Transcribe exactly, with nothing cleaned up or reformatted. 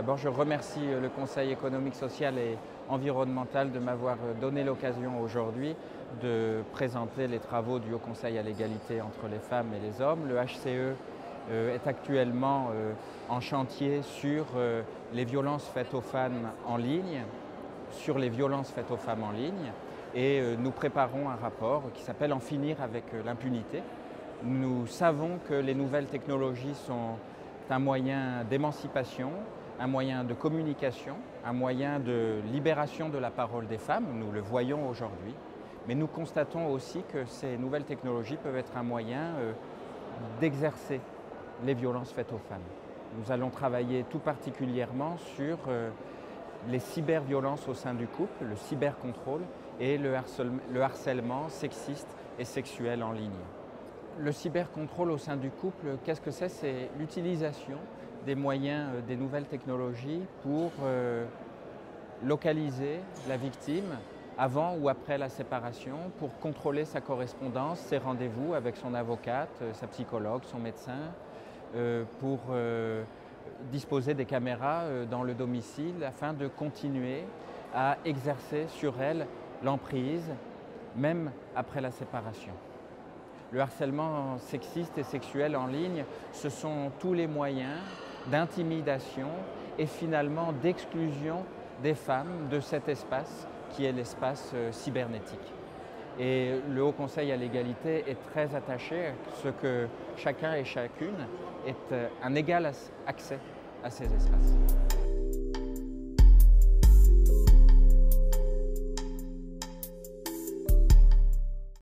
D'abord, je remercie le Conseil économique, social et environnemental de m'avoir donné l'occasion aujourd'hui de présenter les travaux du Haut Conseil à l'égalité entre les femmes et les hommes. Le H C E est actuellement en chantier sur les violences faites aux femmes en ligne, sur les violences faites aux femmes en ligne, et nous préparons un rapport qui s'appelle « En finir avec l'impunité ». Nous savons que les nouvelles technologies sont un moyen d'émancipation, un moyen de communication, un moyen de libération de la parole des femmes, nous le voyons aujourd'hui. Mais nous constatons aussi que ces nouvelles technologies peuvent être un moyen euh, d'exercer les violences faites aux femmes. Nous allons travailler tout particulièrement sur euh, les cyberviolences au sein du couple, le cybercontrôle et le harcèlement, le harcèlement sexiste et sexuel en ligne. Le cybercontrôle au sein du couple, qu'est-ce que c'est? C'est l'utilisation des moyens euh, des nouvelles technologies pour euh, localiser la victime avant ou après la séparation, pour contrôler sa correspondance, ses rendez-vous avec son avocate, euh, sa psychologue, son médecin, euh, pour euh, disposer des caméras euh, dans le domicile afin de continuer à exercer sur elle l'emprise, même après la séparation. Le harcèlement sexiste et sexuel en ligne, ce sont tous les moyens d'intimidation et finalement d'exclusion des femmes de cet espace qui est l'espace cybernétique. Et le Haut Conseil à l'égalité est très attaché à ce que chacun et chacune ait un égal accès à ces espaces.